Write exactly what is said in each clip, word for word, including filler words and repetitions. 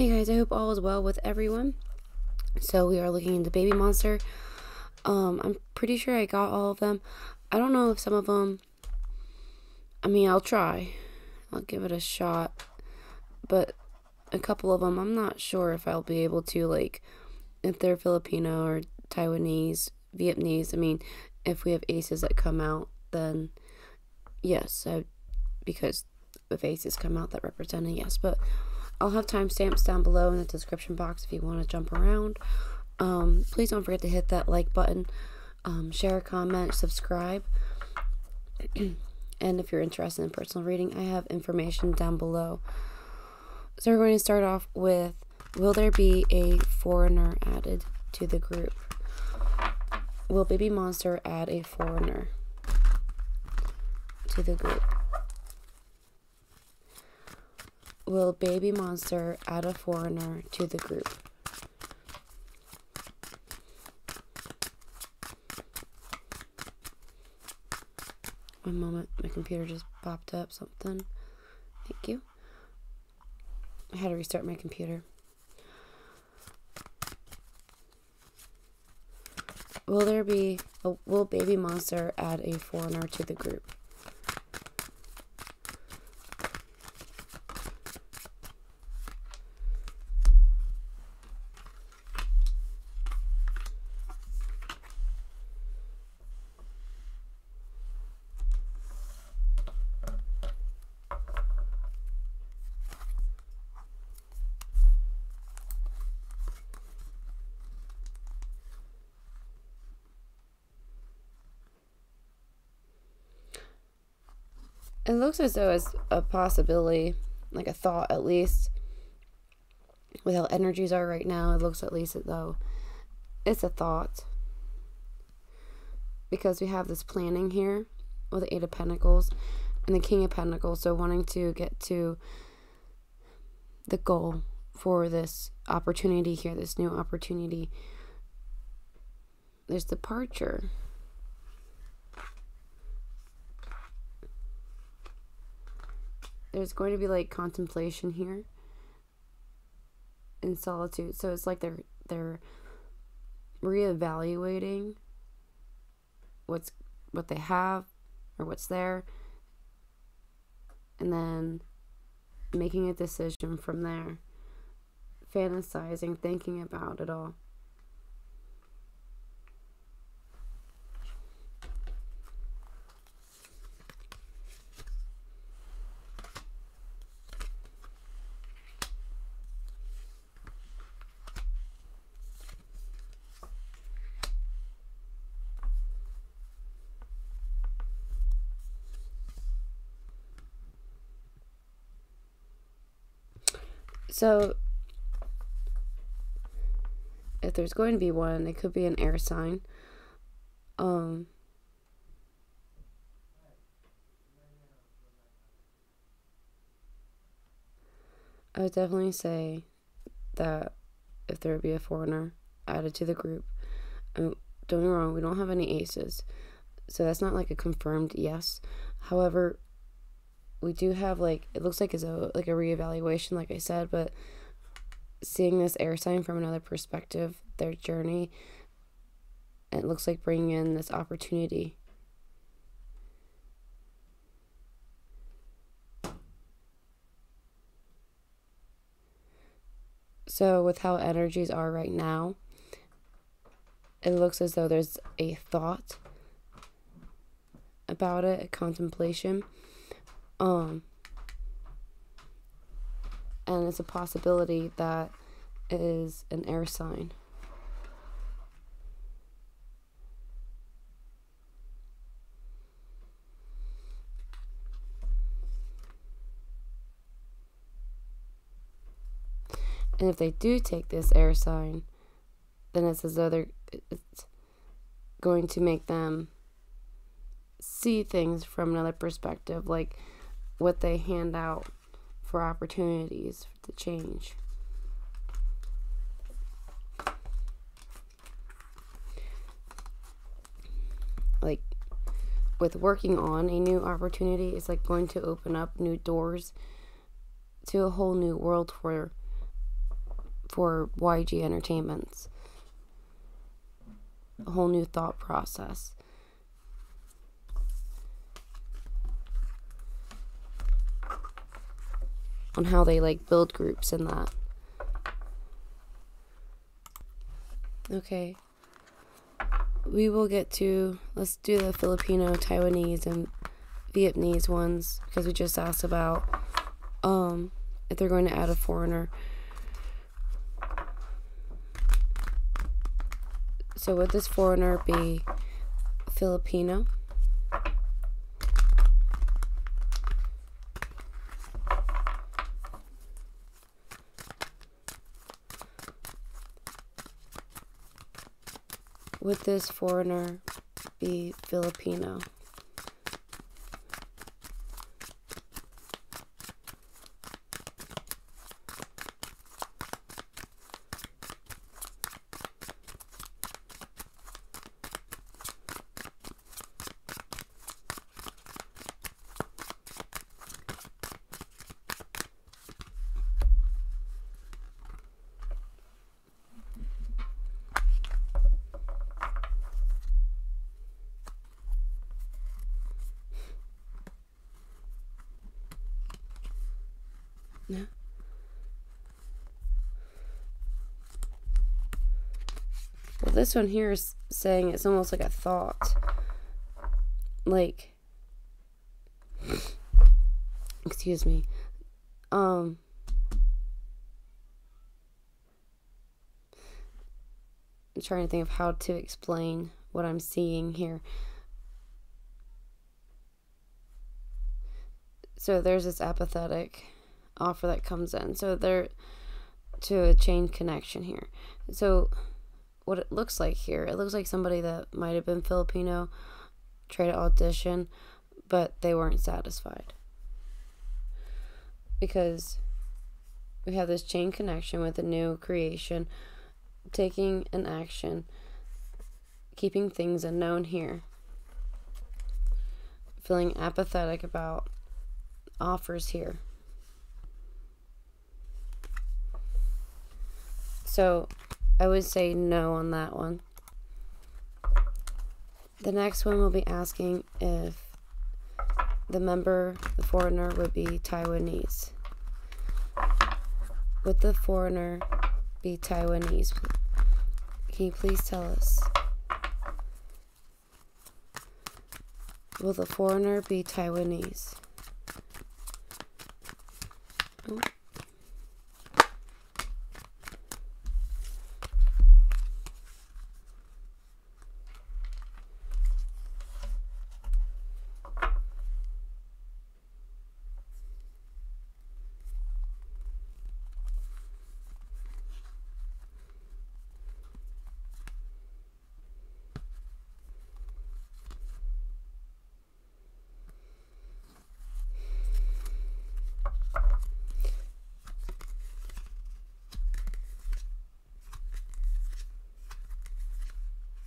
Hey guys, I hope all is well with everyone. So we are looking into BABYMONSTER. Um, I'm pretty sure I got all of them. I don't know if some of them, I mean, I'll try. I'll give it a shot. But a couple of them, I'm not sure if I'll be able to, like, if they're Filipino or Taiwanese, Vietnamese. I mean, if we have aces that come out, then yes, I, because if aces come out, that represent a yes. But I'll have timestamps down below in the description box if you want to jump around. Um, please don't forget to hit that like button, um, share, comment, subscribe. And if you're interested in personal reading, I have information down below. So we're going to start off with, will there be a foreigner added to the group? Will BABYMONSTER add a foreigner to the group? Will BABYMONSTER add a foreigner to the group? One moment, my computer just popped up something. Thank you. I had to restart my computer. Will there be, a, will BABYMONSTER add a foreigner to the group? It looks as though it's a possibility, like a thought at least, with how energies are right now. It looks at least as though it's a thought, because we have this planning here with the Eight of Pentacles and the King of Pentacles, so wanting to get to the goal for this opportunity here, this new opportunity. There's departure. There's going to be like contemplation here in solitude. So it's like they're they're reevaluating what's what they have or what's there, and then making a decision from there, fantasizing, thinking about it all. So, if there's going to be one, it could be an air sign. Um, I would definitely say that if there would be a foreigner added to the group, and don't get me wrong, we don't have any aces, so that's not like a confirmed yes. However, we do have, like, it looks like it's a, like a reevaluation, like I said, but seeing this air sign from another perspective, their journey, it looks like bringing in this opportunity. So with how energies are right now, it looks as though there's a thought about it, a contemplation. Um, and it's a possibility that it is an air sign. And if they do take this air sign, then it's as though they're, it's going to make them see things from another perspective, like what they hand out for opportunities to change. Like with working on a new opportunity, it's like going to open up new doors to a whole new world for for Y G Entertainment's a whole new thought process. On how they like build groups and that. Okay. We will get to, let's do the Filipino, Taiwanese, and Vietnamese ones, because we just asked about um, if they're going to add a foreigner. So would this foreigner be Filipino? Would this foreigner be Filipino? No. Well, this one here is saying it's almost like a thought. Like, excuse me. Um, I'm trying to think of how to explain what I'm seeing here. So there's this apathetic offer that comes in, so they're to a chain connection here. So what it looks like here, it looks like somebody that might have been Filipino tried to audition, but they weren't satisfied, because we have this chain connection with a new creation, taking an action, keeping things unknown here, feeling apathetic about offers here. So I would say no on that one. The next one will be asking if the member, the foreigner, would be Taiwanese. Would the foreigner be Taiwanese? Can you please tell us? Will the foreigner be Taiwanese? Oh.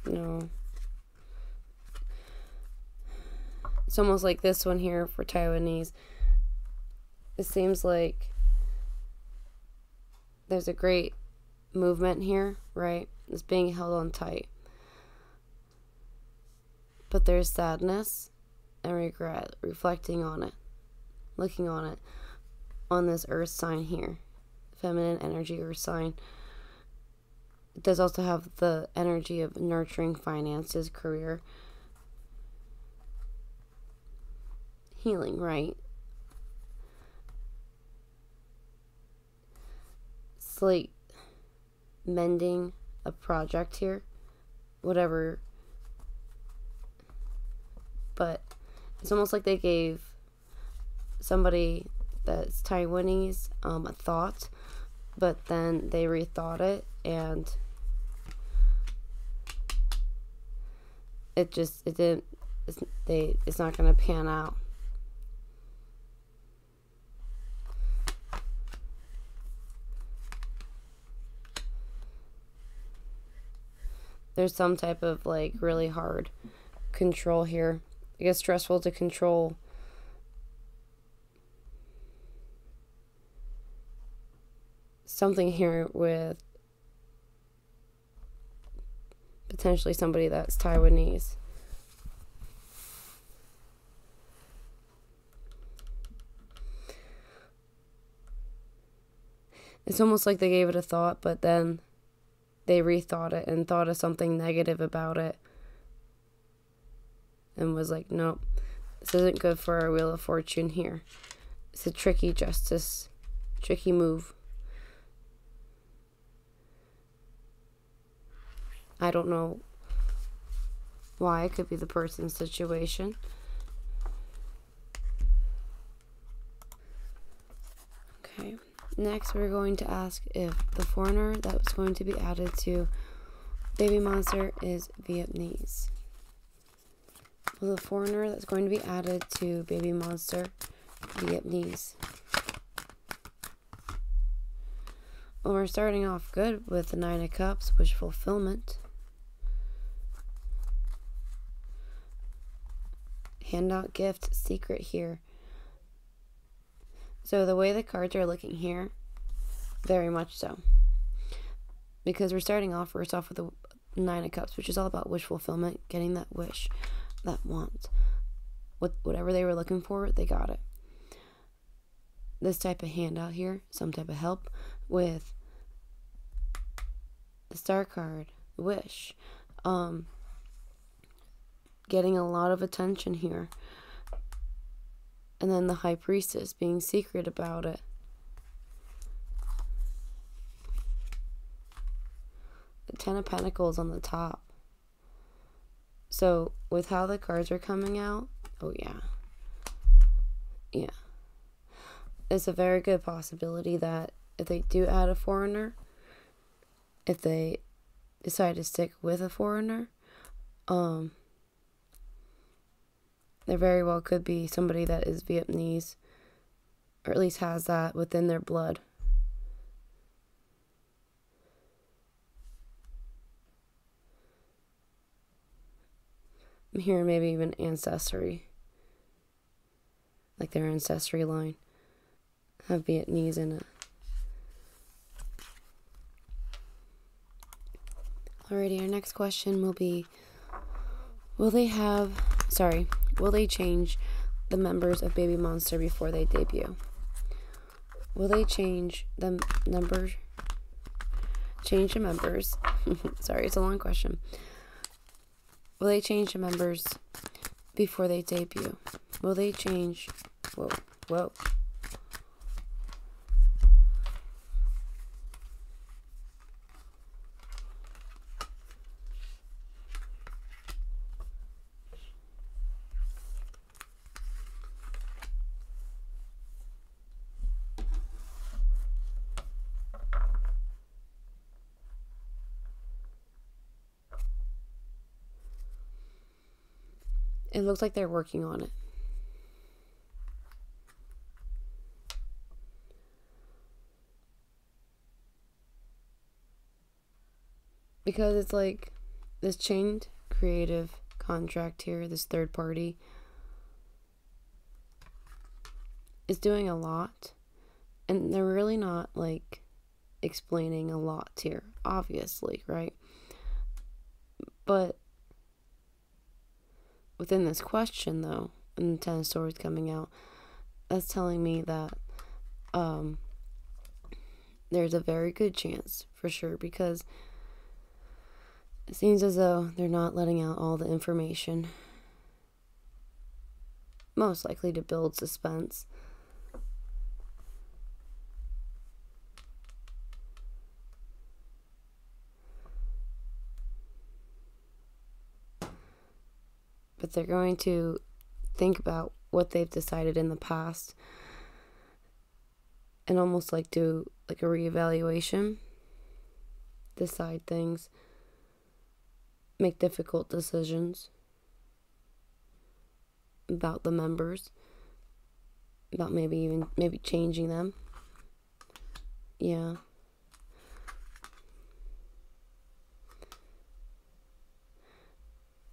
No. It's almost like this one here for Taiwanese. It seems like there's a great movement here, right? It's being held on tight. But there's sadness and regret, reflecting on it, looking on it, on this earth sign here. Feminine energy earth sign. It does also have the energy of nurturing finances, career, healing, right? It's like mending a project here, whatever. But it's almost like they gave somebody that's Taiwanese um, a thought, but then they rethought it, and it just it didn't it's, they it's not going to pan out. There's some type of like really hard control here. It gets stressful to control. something here with potentially somebody that's Taiwanese. It's almost like they gave it a thought, but then they rethought it and thought of something negative about it and was like, nope, this isn't good for our Wheel of Fortune here. It's a tricky justice, tricky move. I don't know why. It could be the person's situation. Okay. Next, we're going to ask if the foreigner that was going to be added to BABYMONSTER is Vietnamese. Will the foreigner that's going to be added to BABYMONSTER Vietnamese? Well, we're starting off good with the Nine of Cups, wish fulfillment. Handout, gift, secret here. So the way the cards are looking here, very much so. Because we're starting off first off with the Nine of Cups, which is all about wish fulfillment, getting that wish, that want. What, whatever they were looking for, they got it. This type of handout here, some type of help with the star card, wish. Um, getting a lot of attention here. And then the High Priestess being secret about it. The Ten of Pentacles on the top. So with how the cards are coming out, oh yeah. Yeah. It's a very good possibility that if they do add a foreigner, if they decide to stick with a foreigner, um, there very well could be somebody that is Vietnamese, or at least has that within their blood. I'm hearing maybe even ancestry, like their ancestry line, have Vietnamese in it. Alrighty, our next question will be, will they have, sorry, will they change the members of BABYMONSTER before they debut? Will they change the numbers? Change the members. Sorry, it's a long question. Will they change the members before they debut? Will they change? Whoa, whoa. It looks like they're working on it. Because it's like this chained creative contract here, this third party is doing a lot. And they're really not like explaining a lot here, obviously, right? But within this question, though, and the Ten of Swords coming out, that's telling me that um, there's a very good chance, for sure, because it seems as though they're not letting out all the information. Most likely to build suspense. But they're going to think about what they've decided in the past and almost like do like a reevaluation, decide things, make difficult decisions about the members, about maybe even maybe changing them. Yeah.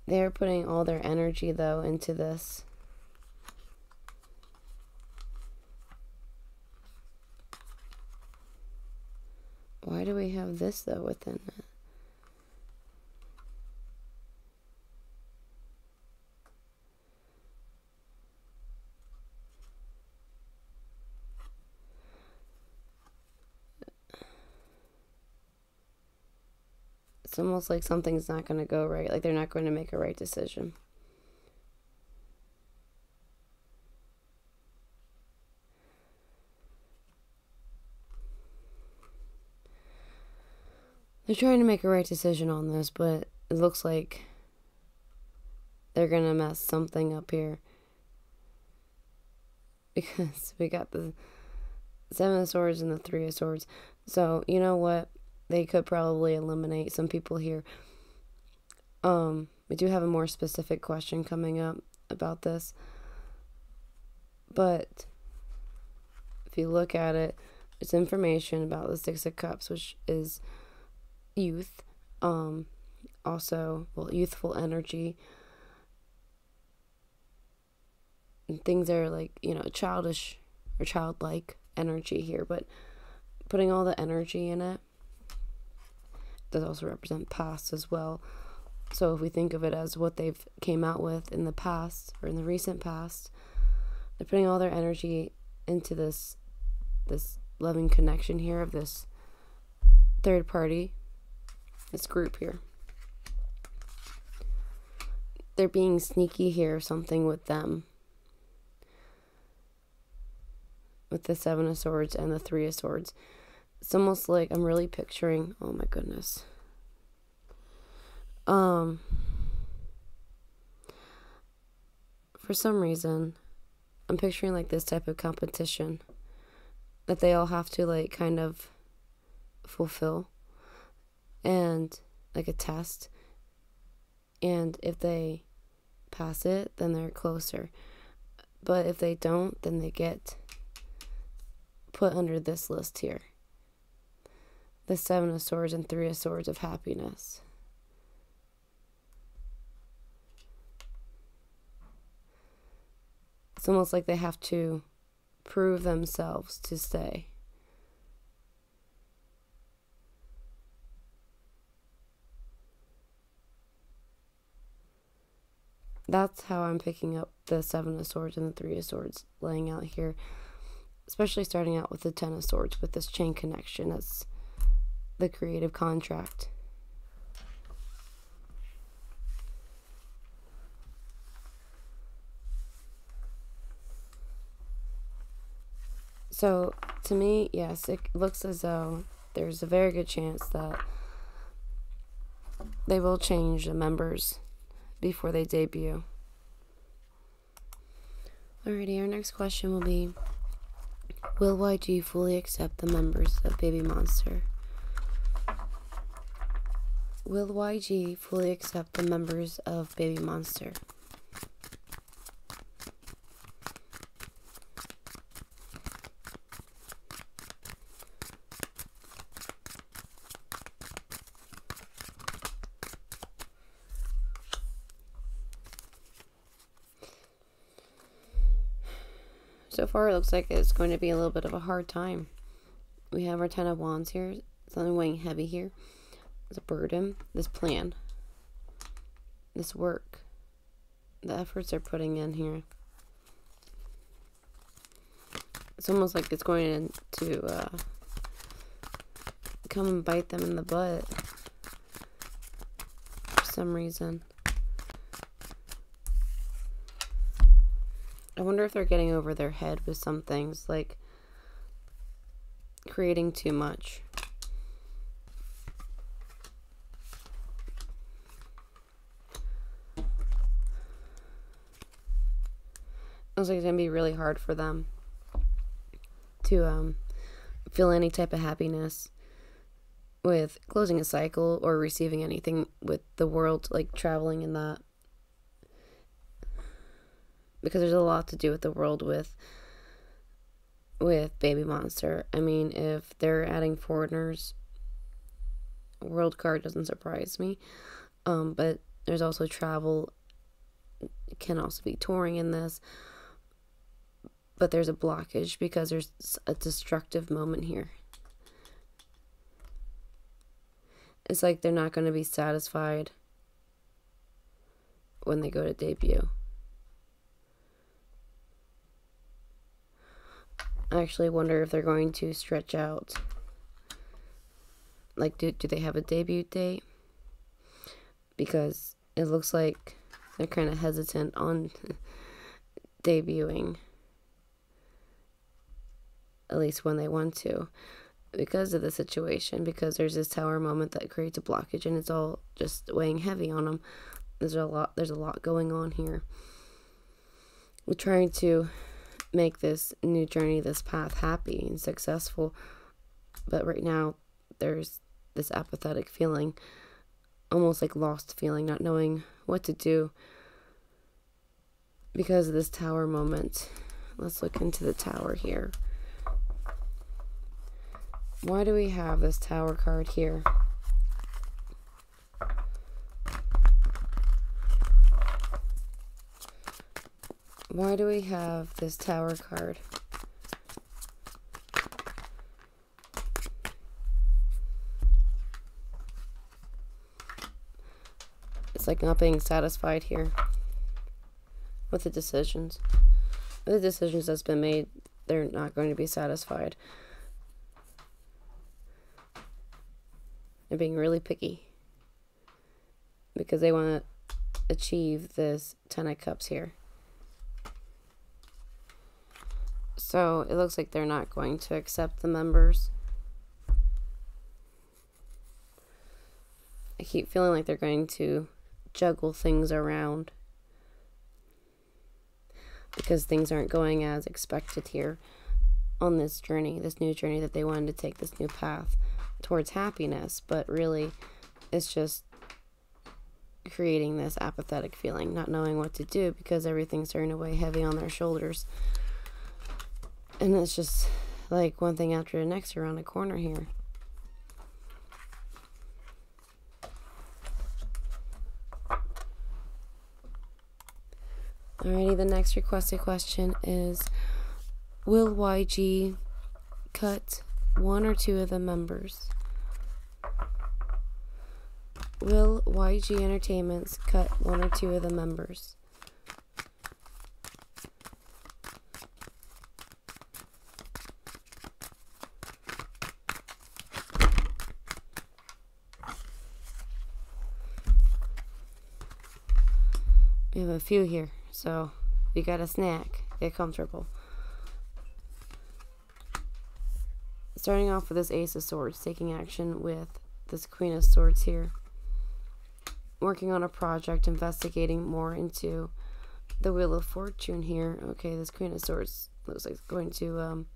They're putting all their energy, though, into this. Why do we have this, though, within it? It's almost like something's not going to go right. Like they're not going to make a right decision. They're trying to make a right decision on this, but it looks like they're going to mess something up here. Because we got the Seven of Swords and the Three of Swords. So, you know what? They could probably eliminate some people here. Um, we do have a more specific question coming up about this. But if you look at it, it's information about the Six of Cups, which is youth. Um, also, well, youthful energy. And things that are like, you know, childish or childlike energy here. But putting all the energy in it does also represent past as well. So if we think of it as what they've came out with in the past or in the recent past, they're putting all their energy into this this loving connection here of this third party, this group here. They're being sneaky here, something with them, with the Seven of Swords and the Three of Swords. It's almost like I'm really picturing, oh my goodness. Um, for some reason, I'm picturing like this type of competition that they all have to like kind of fulfill, and like a test. And if they pass it, then they're closer. But if they don't, then they get put under this list here. The Seven of Swords and Three of Swords of happiness. It's almost like they have to prove themselves to stay. That's how I'm picking up the Seven of Swords and the Three of Swords laying out here. Especially starting out with the Ten of Swords with this chain connection. That's the creative contract. So to me, yes, it looks as though there's a very good chance that they will change the members before they debut. Alrighty, our next question will be, will Y G fully accept the members of BABYMONSTER? Will Y G fully accept the members of BABYMONSTER? So far it looks like it's going to be a little bit of a hard time. We have our Ten of Wands here, something weighing heavy here. The burden, this plan, this work, the efforts they're putting in here. It's almost like it's going to uh, come and bite them in the butt for some reason. I wonder if they're getting over their head with some things, like creating too much. Like it's gonna be really hard for them to um, feel any type of happiness with closing a cycle or receiving anything with the world, like traveling in that, because there's a lot to do with the world with with BABYMONSTER. I mean, if they're adding foreigners, world card doesn't surprise me, um, but there's also travel. It can also be touring in this. But there's a blockage because there's a destructive moment here. It's like they're not going to be satisfied when they go to debut. I actually wonder if they're going to stretch out. Like, do, do they have a debut date? Because it looks like they're kind of hesitant on debuting. At least when they want to. Because of the situation. Because there's this tower moment that creates a blockage. And it's all just weighing heavy on them. There's a lot, there's a lot going on here. We're trying to make this new journey, this path, happy and successful, but right now there's this apathetic feeling, almost like lost feeling, not knowing what to do because of this tower moment. Let's look into the tower here. Why do we have this tower card here? Why do we have this tower card? It's like not being satisfied here with the decisions. With the decisions that's been made, they're not going to be satisfied. They're being really picky because they want to achieve this Ten of Cups here. So it looks like they're not going to accept the members. I keep feeling like they're going to juggle things around because things aren't going as expected here on this journey, this new journey that they wanted to take, this new path towards happiness. But really, it's just creating this apathetic feeling, not knowing what to do because everything's starting to weigh heavy on their shoulders. And it's just like one thing after the next around the corner here. Alrighty, the next requested question is, will Y G cut one or two of the members? Will Y G Entertainment cut one or two of the members? We have a few here, so we got a snack. Get comfortable. Starting off with this Ace of Swords, taking action with this Queen of Swords here. Working on a project, investigating more into the Wheel of Fortune here. Okay, this Queen of Swords looks like it's going to um,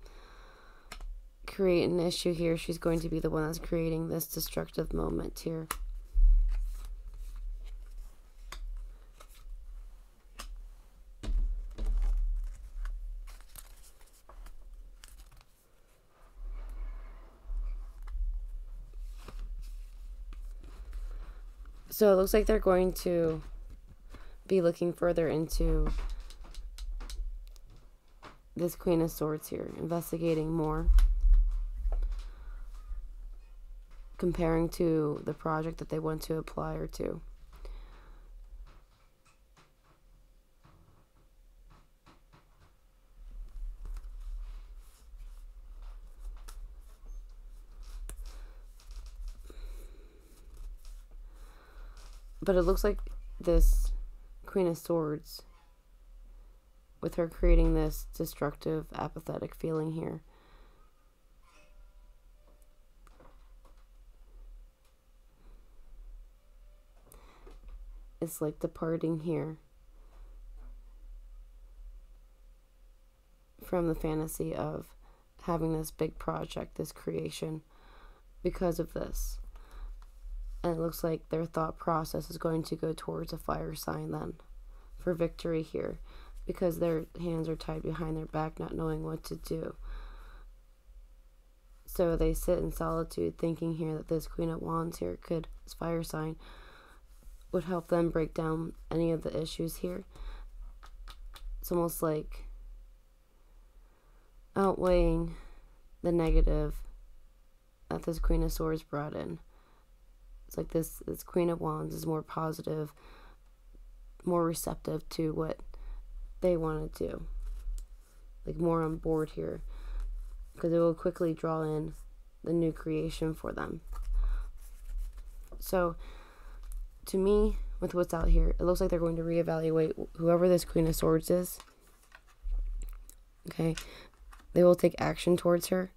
create an issue here. She's going to be the one that's creating this destructive moment here. So it looks like they're going to be looking further into this Queen of Swords here, investigating more, comparing to the project that they want to apply or to. But it looks like this Queen of Swords, with her creating this destructive, apathetic feeling here, it's like departing here from the fantasy of having this big project, this creation, because of this. And it looks like their thought process is going to go towards a fire sign then for victory here, because their hands are tied behind their back, not knowing what to do. So they sit in solitude thinking here that this Queen of Wands here could, this fire sign, would help them break down any of the issues here. It's almost like outweighing the negative that this Queen of Swords brought in. It's like this, this Queen of Wands is more positive, more receptive to what they want to do. Like more on board here, because it will quickly draw in the new creation for them. So to me, with what's out here, it looks like they're going to reevaluate whoever this Queen of Swords is. Okay, they will take action towards her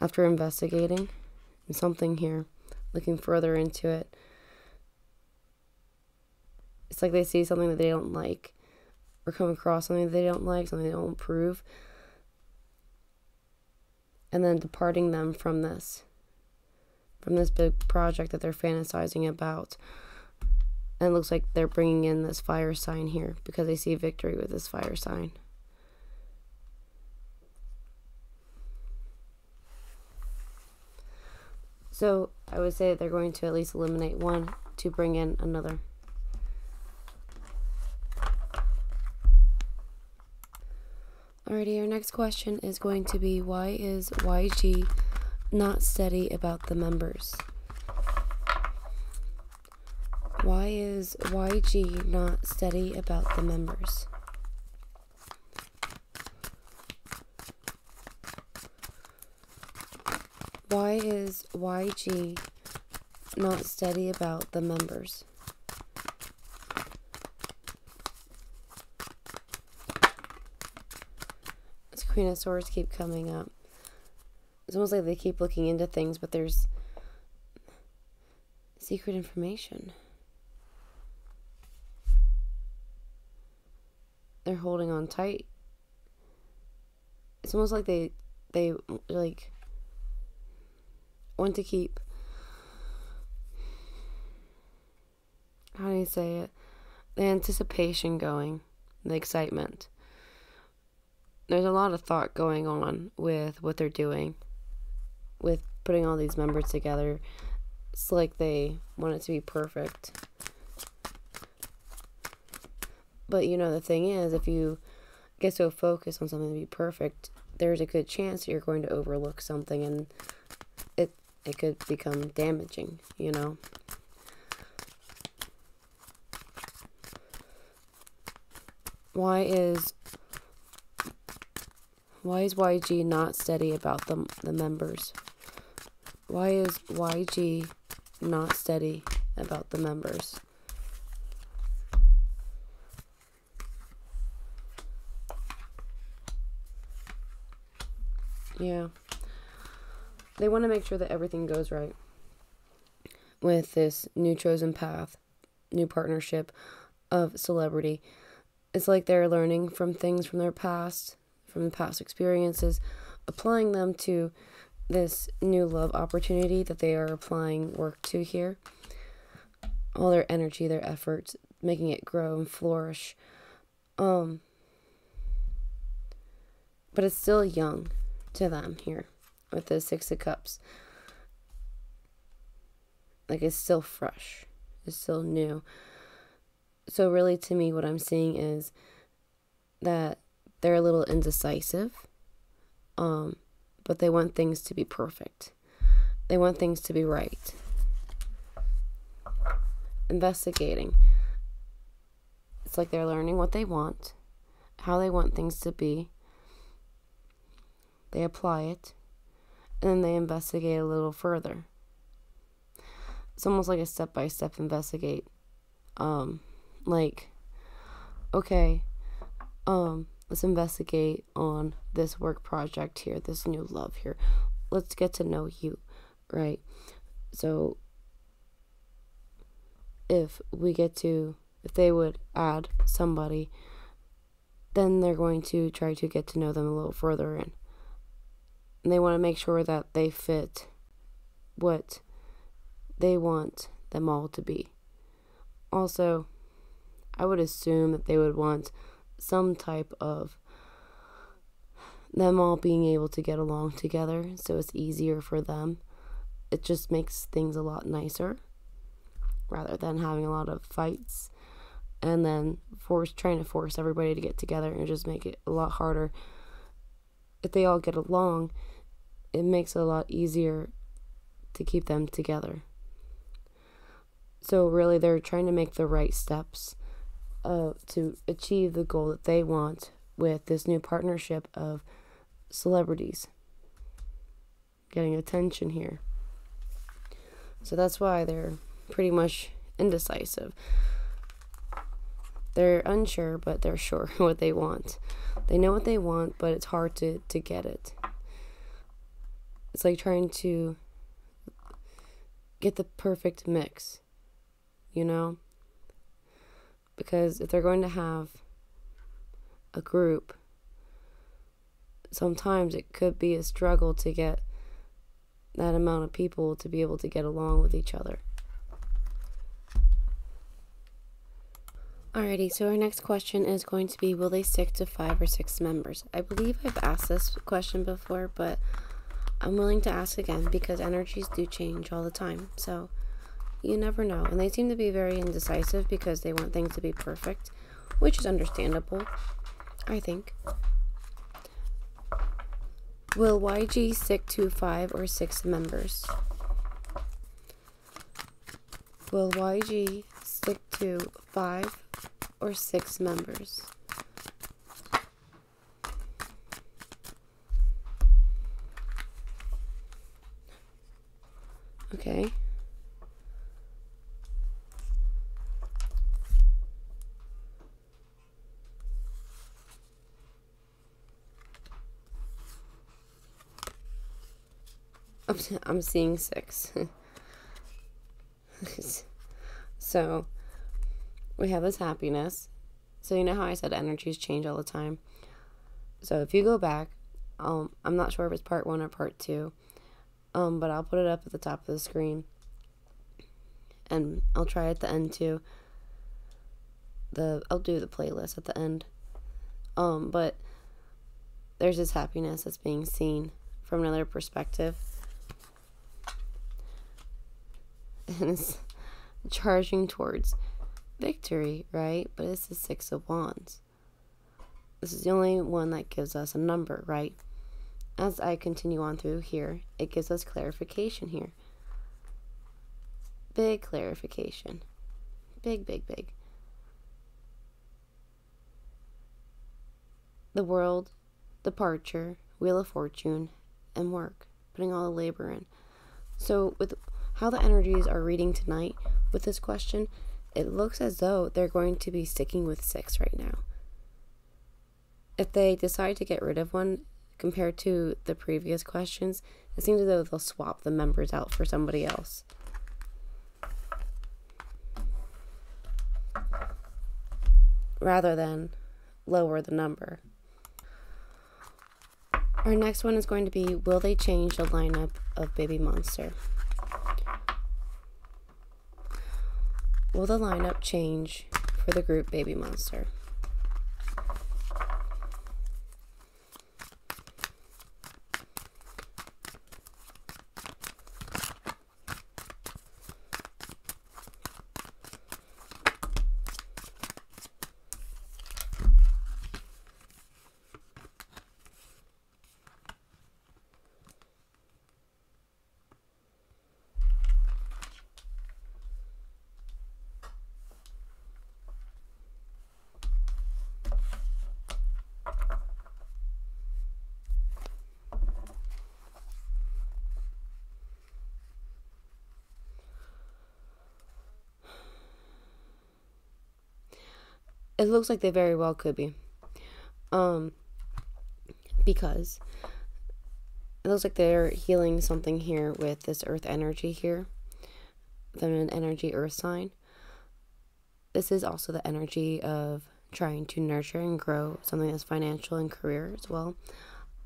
after investigating something here, looking further into it. It's like they see something that they don't like, or come across something that they don't like, something they don't approve, and then departing them from this, from this big project that they're fantasizing about. And it looks like they're bringing in this fire sign here, because they see victory with this fire sign. So I would say that they're going to at least eliminate one to bring in another. Alrighty, our next question is going to be, why is Y G not steady about the members? Why is Y G not steady about the members? Why is Y G not steady about the members? Queen of Swords keep coming up. It's almost like they keep looking into things, but there's secret information they're holding on tight. It's almost like they they like want to keep, how do you say it, the anticipation going, the excitement. There's a lot of thought going on with what they're doing, with putting all these members together. It's like they want it to be perfect. But, you know, the thing is, if you get so focused on something to be perfect, there's a good chance that you're going to overlook something, and it, it could become damaging, you know? Why is... Why is Y G not steady about the, the members? Why is Y G not steady about the members? Yeah. They want to make sure that everything goes right with this new chosen path, new partnership of celebrity. It's like they're learning from things from their past, from the past experiences, applying them to this new love opportunity that they are applying work to here. All their energy, their efforts, making it grow and flourish. Um, but it's still young to them here with the Six of Cups. Like, it's still fresh. It's still new. So really, to me, what I'm seeing is that they're a little indecisive, um, but they want things to be perfect. They want things to be right. Investigating. It's like they're learning what they want, how they want things to be. They apply it, and then they investigate a little further. It's almost like a step-by-step investigate. Um, like, okay, um... let's investigate on this work project here, this new love here. Let's get to know you, right? So if we get to, if they would add somebody, then they're going to try to get to know them a little further in. And they want to make sure that they fit what they want them all to be. Also, I would assume that they would want some type of them all being able to get along together, so it's easier for them. It just makes things a lot nicer, rather than having a lot of fights and then force trying to force everybody to get together, and just make it a lot harder. If they all get along, it makes it a lot easier to keep them together. So really they're trying to make the right steps uh, to achieve the goal that they want with this new partnership of celebrities getting attention here. So that's why they're pretty much indecisive. They're unsure, but they're sure what they want. They know what they want, but it's hard to, to get it. It's like trying to get the perfect mix, you know? Because if they're going to have a group, sometimes it could be a struggle to get that amount of people to be able to get along with each other. Alrighty, so our next question is going to be, will they stick to five or six members? I believe I've asked this question before, but I'm willing to ask again because energies do change all the time. So you never know. And they seem to be very indecisive because they want things to be perfect, which is understandable, I think. Will Y G stick to five or six members? Will Y G stick to five or six members? Okay. I'm, I'm seeing six. So we have this happiness. So you know how I said energies change all the time? So if you go back, um, I'm not sure if it's part one or part two, um, but I'll put it up at the top of the screen. And I'll try at the end too. The I'll do the playlist at the end. Um, but there's this happiness that's being seen from another perspective. And it's charging towards victory, right? But it's the Six of Wands. This is the only one that gives us a number, right? As I continue on through here, it gives us clarification here. Big clarification. Big, big, big. The world, departure, Wheel of Fortune, and work. Putting all the labor in. So with how the energies are reading tonight with this question, it looks as though they're going to be sticking with six right now. If they decide to get rid of one compared to the previous questions, it seems as though they'll swap the members out for somebody else. Rather than lower the number. Our next one is going to be, will they change the lineup of BABYMONSTER? Will the lineup change for the group BABYMONSTER? It looks like they very well could be. Um, because it looks like they're healing something here with this earth energy here. Feminine energy, earth sign. This is also the energy of trying to nurture and grow something that's financial and career as well.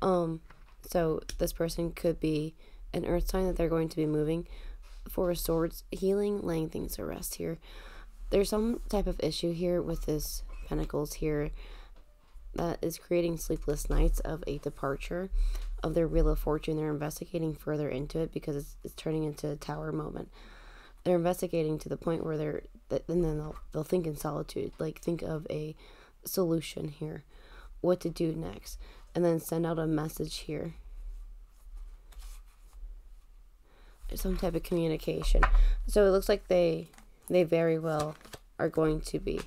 Um, so this person could be an earth sign that they're going to be moving. Four of Swords, healing, laying things to rest here. There's some type of issue here with this Pentacles here that is creating sleepless nights of a departure of their Wheel of Fortune. They're investigating further into it because it's, it's turning into a Tower moment. They're investigating to the point where they're, and then they'll, they'll think in solitude, like think of a solution here, what to do next, and then send out a message here. Some type of communication. So it looks like they they very well are going to be.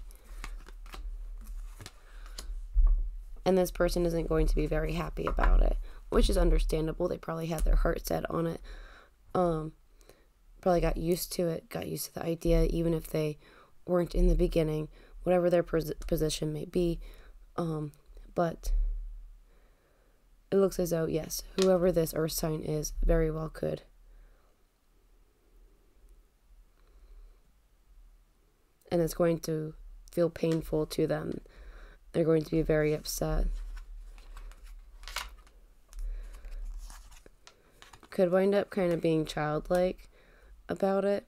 And this person isn't going to be very happy about it, which is understandable. They probably had their heart set on it. Um, probably got used to it, got used to the idea, even if they weren't in the beginning, whatever their pos position may be. Um, but it looks as though, yes, whoever this earth sign is very well could. And it's going to feel painful to them. They're going to be very upset. Could wind up kind of being childlike about it,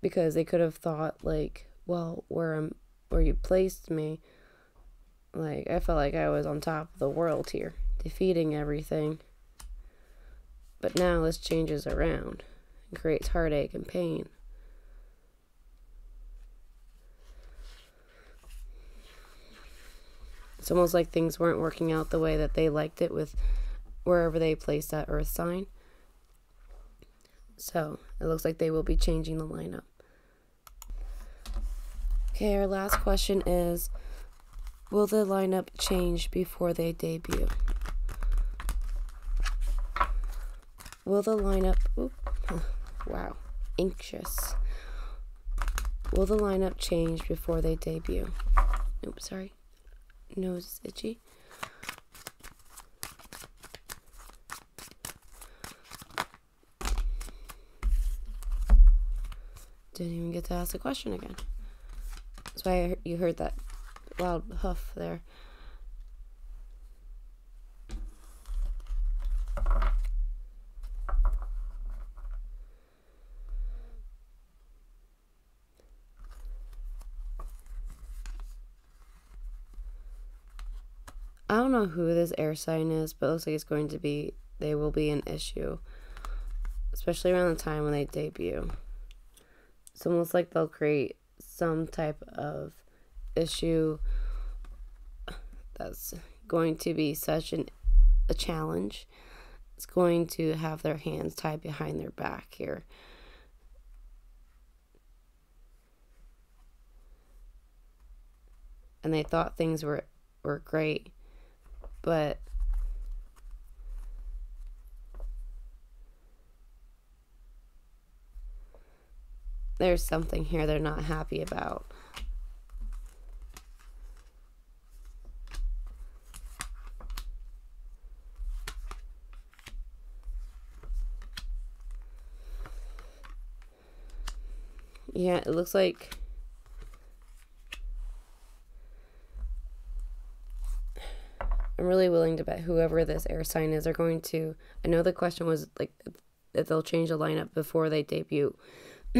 because they could have thought, like, well, where I'm, where you placed me, like, I felt like I was on top of the world here, defeating everything. But now this changes around and creates heartache and pain. It's almost like things weren't working out the way that they liked it with wherever they placed that earth sign. So it looks like they will be changing the lineup. Okay, our last question is, will the lineup change before they debut? Will the lineup, oops, wow, anxious. Will the lineup change before they debut? Oops, sorry. Nose is itchy. Didn't even get to ask a question again. That's why you heard that loud huff there. I don't know who this air sign is, but it looks like it's going to be, they will be an issue, especially around the time when they debut. It's almost like they'll create some type of issue that's going to be such an, a challenge. It's going to have their hands tied behind their back here. And they thought things were, were great, but there's something here they're not happy about. Yeah, it looks like I'm really willing to bet whoever this air sign is are going to, I know the question was like that they'll change the lineup before they debut.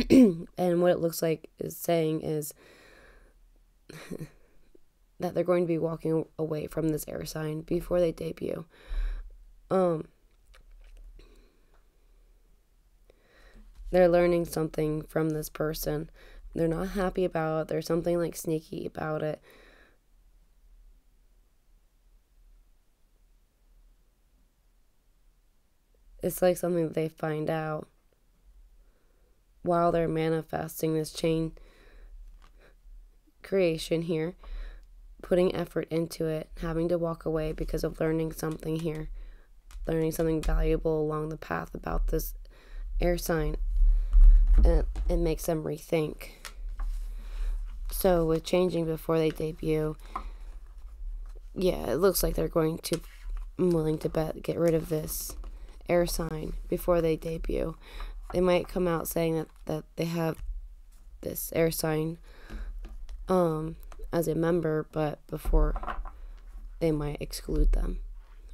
And what it looks like is saying is that they're going to be walking away from this air sign before they debut. Um, they're learning something from this person. They're not happy about it. There's something like sneaky about it. It's like something that they find out while they're manifesting this chain creation here, putting effort into it, having to walk away because of learning something here, learning something valuable along the path about this air sign, and it makes them rethink. So with changing before they debut, yeah, it looks like they're going to, I'm willing to bet, get rid of this air sign before they debut. They might come out saying that, that they have this air sign um, as a member, but before they might exclude them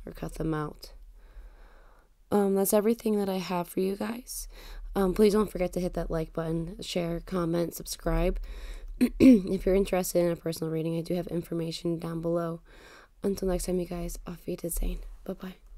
or cut them out. Um, that's everything that I have for you guys. Um, please don't forget to hit that like button, share, comment, subscribe. If you're interested in a personal reading, I do have information down below. Until next time, you guys, auf Wiedersehen. Bye-bye.